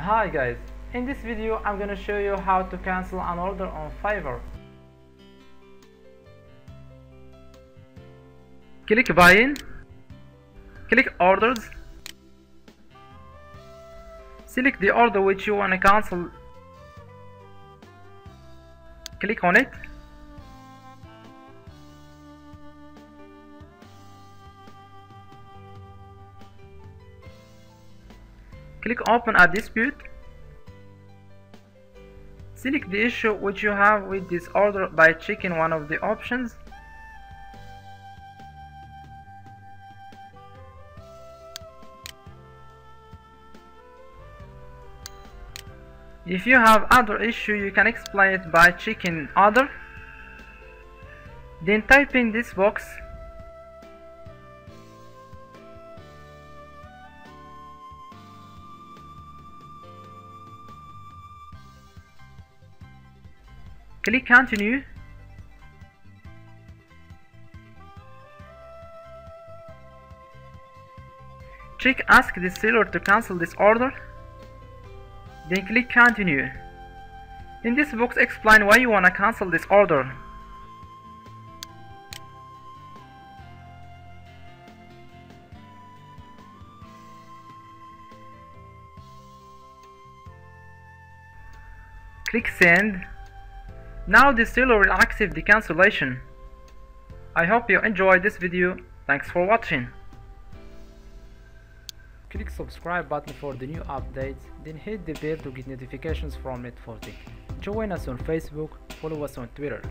Hi guys, in this video I'm gonna show you how to cancel an order on Fiverr. Click buying, click orders, select the order which you wanna cancel, click on it, click open a dispute, select the issue which you have with this order by checking one of the options, if you have other issue you can explain it by checking other, then type in this box, click continue, check ask the seller to cancel this order, then click continue. In this box explain why you wanna cancel this order. Click send. Now the seller will accept the cancellation. I hope you enjoyed this video. Thanks for watching. Click subscribe button for the new updates, then hit the bell to get notifications from Net40. Join us on Facebook, follow us on Twitter.